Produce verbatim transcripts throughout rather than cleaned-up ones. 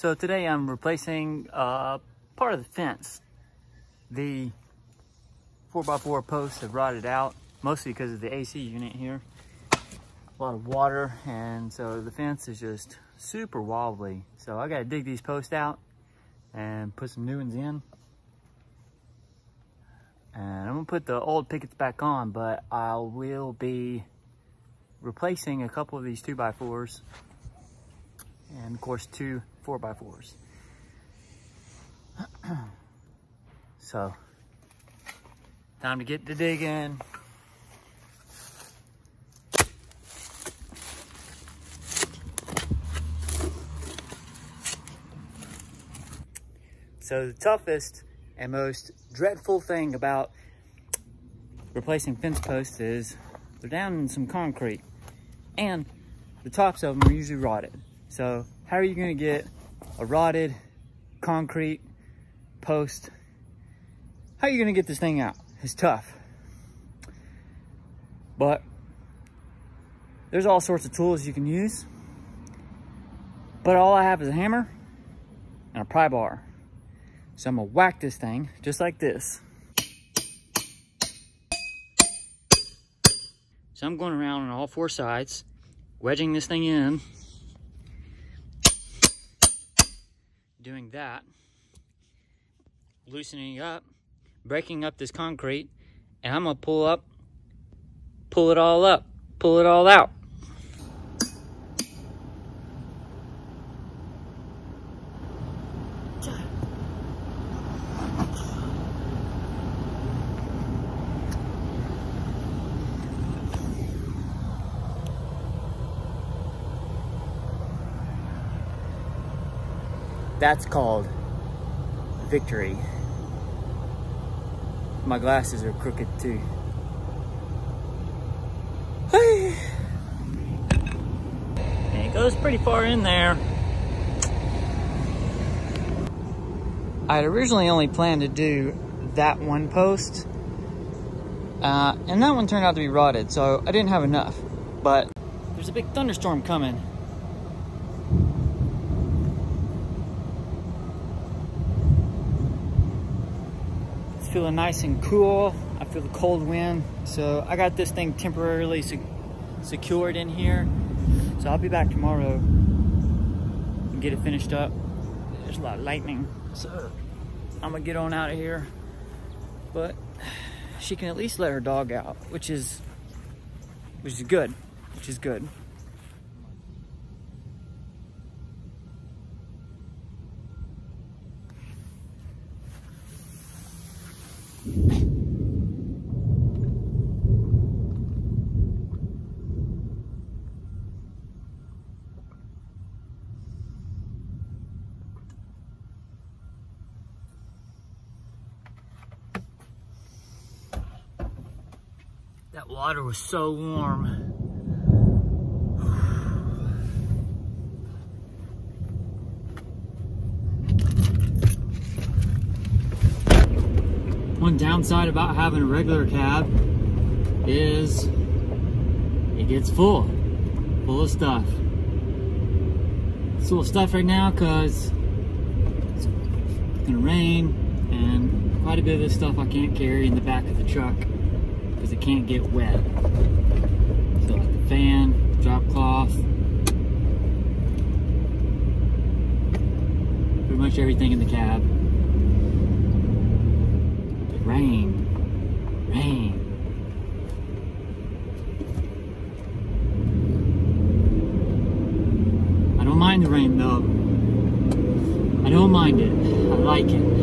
So today I'm replacing uh, part of the fence. The four by four posts have rotted out, mostly because of the A C unit here. A lot of water, and so the fence is just super wobbly. So I gotta dig these posts out and put some new ones in. And I'm gonna put the old pickets back on, but I will be replacing a couple of these two by fours and of course two four by fours. So, time to get to digging. So the toughest and most dreadful thing about replacing fence posts is they're down in some concrete and the tops of them are usually rotted. So how are you gonna get a rotted concrete post? How are you gonna get this thing out? It's tough. But there's all sorts of tools you can use. But all I have is a hammer and a pry bar. So I'm gonna whack this thing just like this. So I'm going around on all four sides, wedging this thing in, doing that, loosening up, breaking up this concrete, and I'm gonna pull up, pull it all up, pull it all out. That's called victory. My glasses are crooked too. Hey. And it goes pretty far in there. I had originally only planned to do that one post. Uh, and that one turned out to be rotted, so I didn't have enough. But there's a big thunderstorm coming. Feeling nice and cool. I feel the cold wind. So I got this thing temporarily sec secured in here. So I'll be back tomorrow and get it finished up. There's a lot of lightning. So I'm gonna get on out of here. But she can at least let her dog out, which is, which is good, which is good. That water was so warm. One downside about having a regular cab is it gets full, full of stuff. It's full of stuff right now because it's gonna rain and quite a bit of this stuff I can't carry in the back of the truck because it can't get wet. So like the fan, drop cloth, pretty much everything in the cab. Rain, rain. I don't mind the rain though. I don't mind it. I like it.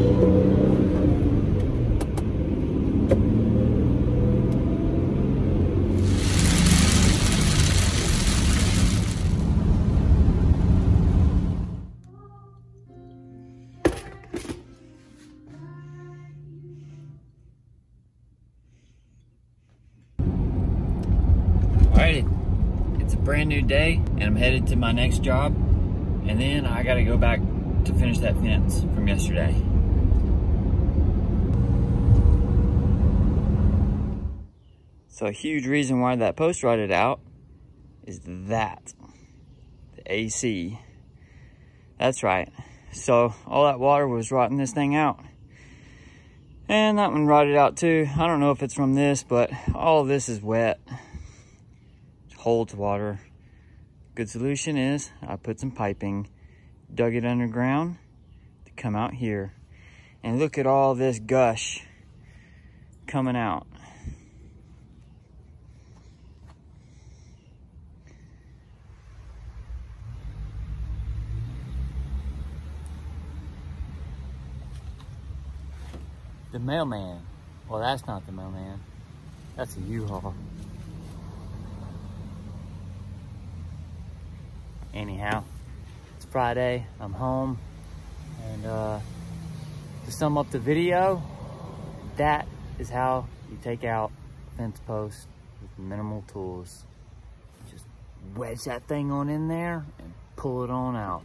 Brand new day, and I'm headed to my next job, and then I gotta go back to finish that fence from yesterday. So a huge reason why that post rotted out is that the A C. That's right. So all that water was rotting this thing out. And that one rotted out too. I don't know if it's from this, but all of this is wet. It holds water. Good solution is I put some piping, dug it underground to come out here. And look at all this gush coming out. The mailman. Well, that's not the mailman. That's a U-Haul. Anyhow, it's Friday. I'm home. And uh, to sum up the video, that is how you take out a fence post with minimal tools. Just wedge that thing on in there and pull it on out.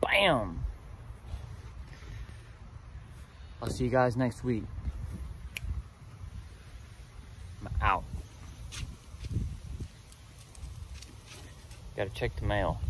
Bam! I'll see you guys next week. I'm out. Gotta check the mail.